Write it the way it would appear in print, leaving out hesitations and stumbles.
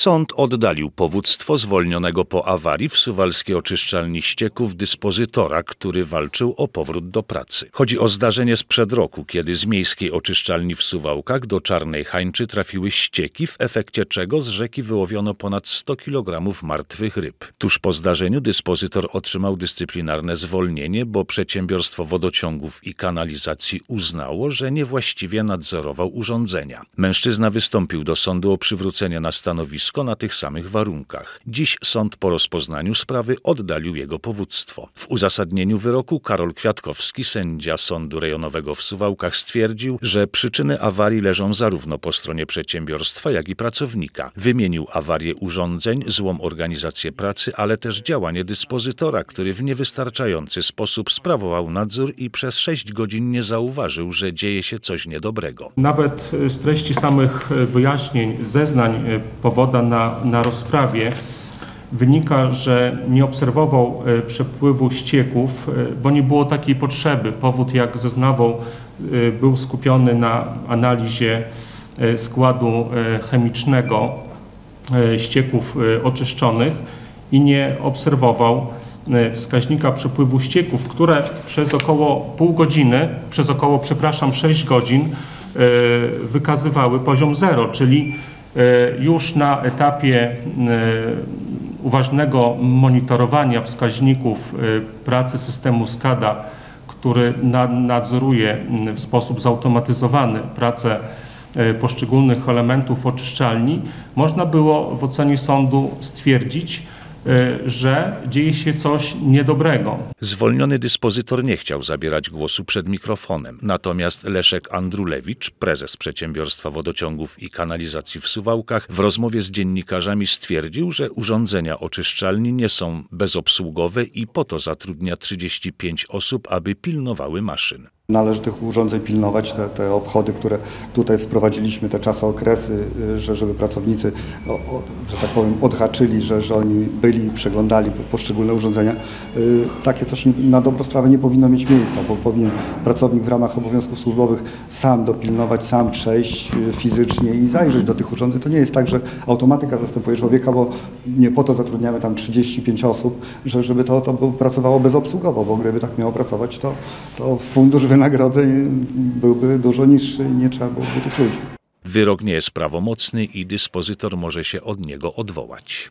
Sąd oddalił powództwo zwolnionego po awarii w suwalskiej oczyszczalni ścieków dyspozytora, który walczył o powrót do pracy. Chodzi o zdarzenie sprzed roku, kiedy z miejskiej oczyszczalni w Suwałkach do Czarnej Hańczy trafiły ścieki, w efekcie czego z rzeki wyłowiono ponad 100 kg martwych ryb. Tuż po zdarzeniu dyspozytor otrzymał dyscyplinarne zwolnienie, bo Przedsiębiorstwo Wodociągów i Kanalizacji uznało, że niewłaściwie nadzorował urządzenia. Mężczyzna wystąpił do sądu o przywrócenie na stanowisko na tych samych warunkach. Dziś sąd po rozpoznaniu sprawy oddalił jego powództwo. W uzasadnieniu wyroku Karol Kwiatkowski, sędzia Sądu Rejonowego w Suwałkach, stwierdził, że przyczyny awarii leżą zarówno po stronie przedsiębiorstwa, jak i pracownika. Wymienił awarię urządzeń, złą organizację pracy, ale też działanie dyspozytora, który w niewystarczający sposób sprawował nadzór i przez 6 godzin nie zauważył, że dzieje się coś niedobrego. Nawet z treści samych wyjaśnień, zeznań powoda na rozprawie wynika, że nie obserwował przepływu ścieków, bo nie było takiej potrzeby. Powód, jak zeznawał, był skupiony na analizie składu chemicznego ścieków oczyszczonych i nie obserwował wskaźnika przepływu ścieków, które przez około pół godziny, 6 godzin wykazywały poziom 0, czyli już na etapie uważnego monitorowania wskaźników pracy systemu SCADA, który nadzoruje w sposób zautomatyzowany pracę poszczególnych elementów oczyszczalni, można było w ocenie sądu stwierdzić, że dzieje się coś niedobrego. Zwolniony dyspozytor nie chciał zabierać głosu przed mikrofonem. Natomiast Leszek Andrulewicz, prezes Przedsiębiorstwa Wodociągów i Kanalizacji w Suwałkach, w rozmowie z dziennikarzami stwierdził, że urządzenia oczyszczalni nie są bezobsługowe i po to zatrudnia 35 osób, aby pilnowały maszyn. Należy tych urządzeń pilnować, te obchody, które tutaj wprowadziliśmy, te czasookresy, żeby pracownicy, że tak powiem, odhaczyli, że oni byli i przeglądali poszczególne urządzenia. Takie coś na dobrą sprawę nie powinno mieć miejsca, bo powinien pracownik w ramach obowiązków służbowych sam dopilnować, sam przejść fizycznie i zajrzeć do tych urządzeń. To nie jest tak, że automatyka zastępuje człowieka, bo nie po to zatrudniamy tam 35 osób, żeby to pracowało bezobsługowo, bo gdyby tak miało pracować, to fundusz wynagrodzeń byłby dużo niższy i nie trzeba byłoby tych ludzi. Wyrok nie jest prawomocny i dyspozytor może się od niego odwołać.